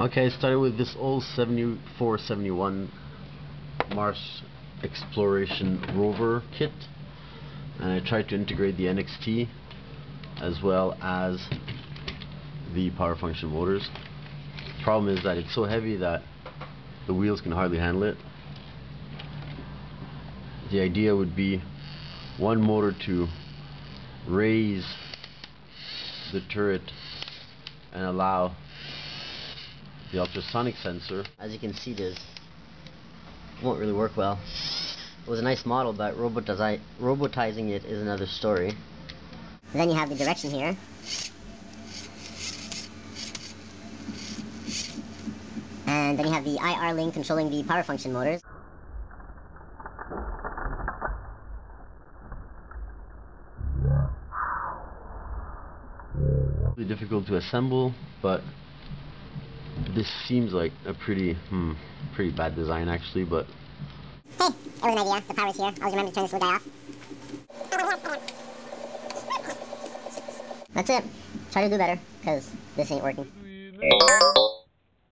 Okay, started with this old 74-71 Mars Exploration Rover kit, and I tried to integrate the NXT as well as the power function motors. Problem is that it's so heavy that the wheels can hardly handle it. The idea would be one motor to raise the turret and allow the ultrasonic sensor. As you can see, this won't really work well. It was a nice model, but robotizing it is another story. Then you have the direction here. And then you have the IR link controlling the power function motors. Really difficult to assemble, but this seems like a pretty bad design actually, but... Hey, it was an idea. The power's here. Always remember to turn this little guy off. That's it. Try to do better, because this ain't working.